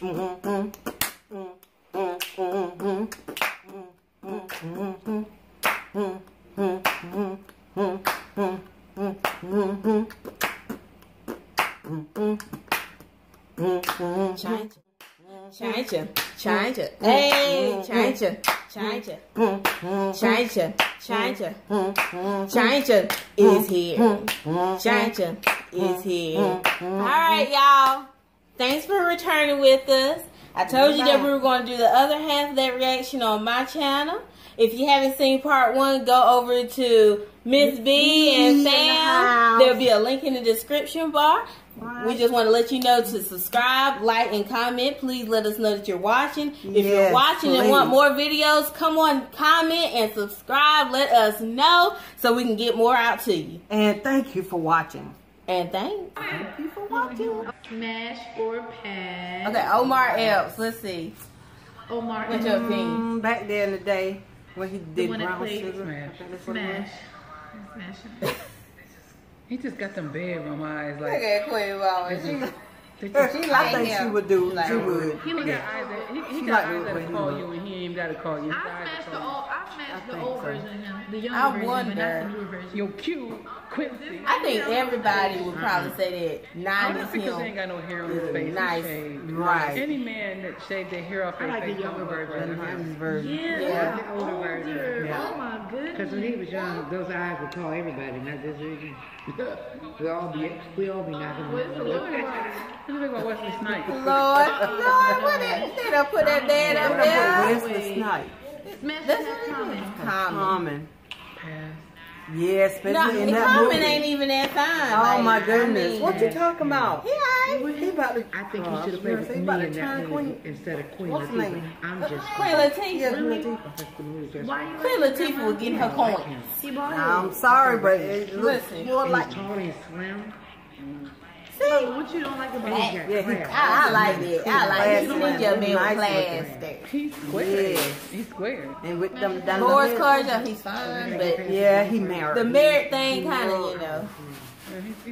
Giant is here. Giant is here. All right, y'all. Thanks for returning with us. I told you that we were going to do the other half of that reaction on my channel. If you haven't seen part one, go over to Miss B and Sam. There'll be a link in the description bar. We just want to let you know to subscribe, like, and comment. Please let us know that you're watching. If you're watching and want more videos, come on, comment and subscribe. Let us know so we can get more out to you. And thank you for watching. And thanks. Thank you for watching. Smash or pass. Okay, Omar Epps. Let's see. Omar Epps. What's your opinion? Back there in the day when he did brown sugar. Smash. Smash. He just got them bedroom eyes. Like, look at Queen Latifah. She would. He got eyes that call you and he ain't got to call you. I smashed the old version, the young version, but not the new version. You're cute, Quincy. I think everybody would probably say that. Not because they ain't got no hair on his face. Nice, right? Any man that shaved their hair off their face, the younger version. Yeah, the older version. Oh my goodness. Because when he was young, those eyes would call everybody, not just you. We all be knocking on the door. Lord, what is? They done put that dad up there. Wesley Snipes. That's common. Pass. Yeah, especially in that movie. Common ain't even that fine. Oh like, my goodness! I mean, what you talking about? He ain't. He about to. I think he should have played with me in that movie instead of Queen Latifah. I'm just Queen Latifah. Queen Latifah would get her coins. I'm sorry, but listen, you're like tall and slim. Oh, what you don't like about Jack? Yeah, I like it. I like it. He's just being plastic. He's square. Yeah. He's square. And with them Lord's Cordial, he's fine, but yeah, he married. The married thing kind of, you know.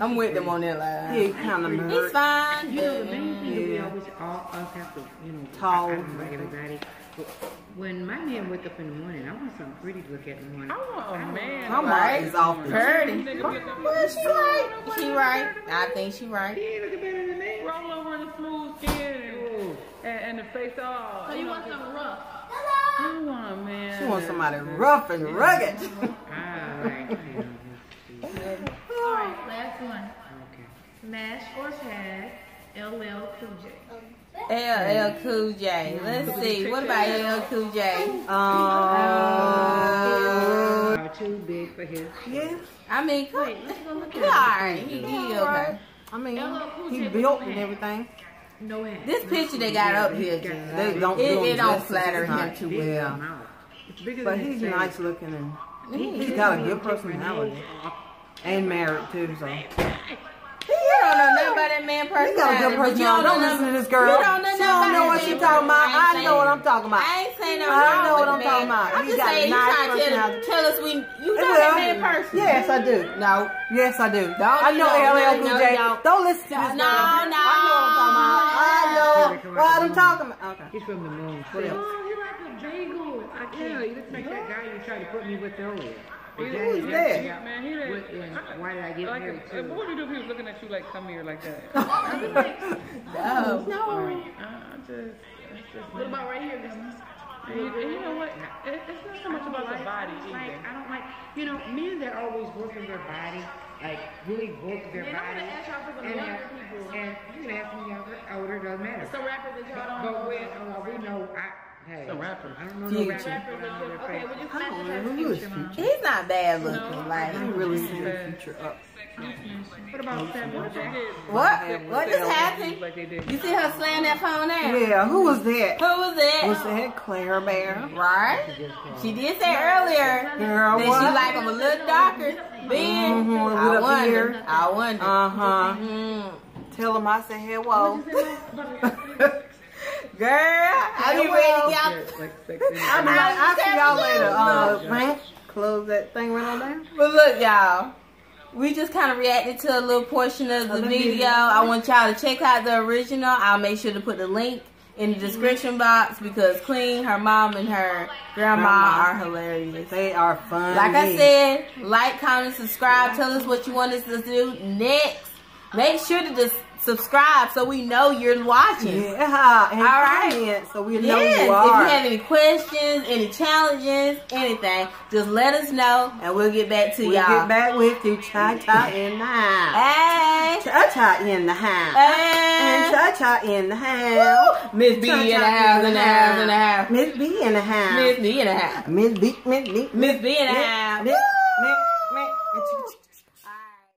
I'm with them on that line. He's kind of married. He's fine. You know, the main thing that we always us have to, you know, tall. When my man wake up in the morning, I want something pretty to look at in the morning. I want a man. My mom is all pretty. Well, she right. She right. I think she right. She ain't looking better than me. Roll over in the smooth skin and the face all. So you want something rough? I want a man. She wants somebody rough and rugged. I like him. All right, last one. Okay. Smash or pass, LL Cool J. LL Cool J. Let's see. What about LL Cool J? Are too big for his. Yeah. I mean, wait. Let's go look at him. Alright, he okay. I mean, he built and everything. No head. This picture they got up here, it don't flatter him too well. But he's nice looking and he's got a good personality. And married too, so. You don't know nothing about that man personality. But you don't listen to this girl. You don't know what she's talking about. I know what I'm talking about. I ain't saying no. I know what I'm talking about. I'm just saying you trying to tell us when you know that man person. Yes, I do. No. Yes, I do. I know LL Cool J. Don't listen to this girl. No. I know what I'm talking about. I know what I'm talking about. Okay. He's from the moon. What else? You're like a bagel. I can't. You look like that guy you tried to put me with earlier. Who's that? Yeah, man, why did I get married to? What would you do if he was looking at you like, come here like that? I was like, no. Just, what about right here? You know what? It's not so much about the body. Like, I don't like, you know, men that always working their body, like really work their body. And you ask me older, doesn't matter. It's a rapper that y'all don't know. But we know, hey, the rapper. I don't know no rapper. Okay, would you smash it? He's not bad looking. No. Like, he really see the future up. What about Samuel Jackson? What? What just happened? Like you see her slam that phone out? Yeah, who was that? Was that Clare Bear? Right? She did say earlier that she like him a little darker. Ben, I wonder. Tell him I said, hey, whoa. Girl, I be ready to get out. I'll see y'all later. Frank, close that thing right on down. But look, y'all, we just kind of reacted to a little portion of the video. I want y'all to check out the original. I'll make sure to put the link in the description box because Queen, her mom, and her grandma are hilarious. They are fun. Like I said, like, comment, subscribe. Tell us what you want us to do next. Make sure to just subscribe so we know you're watching. Yeah. And all right. So we know you are. If you have any questions, any challenges, anything, just let us know and we'll get back to y'all. We'll get back with you. Cha-cha in the house. Hey. Cha-cha in the house. Hey. And cha-cha in the house. Miss B in the house, in the house, in the house. Miss B in the house. Miss B in the house. Miss B in the house. Miss B in the house.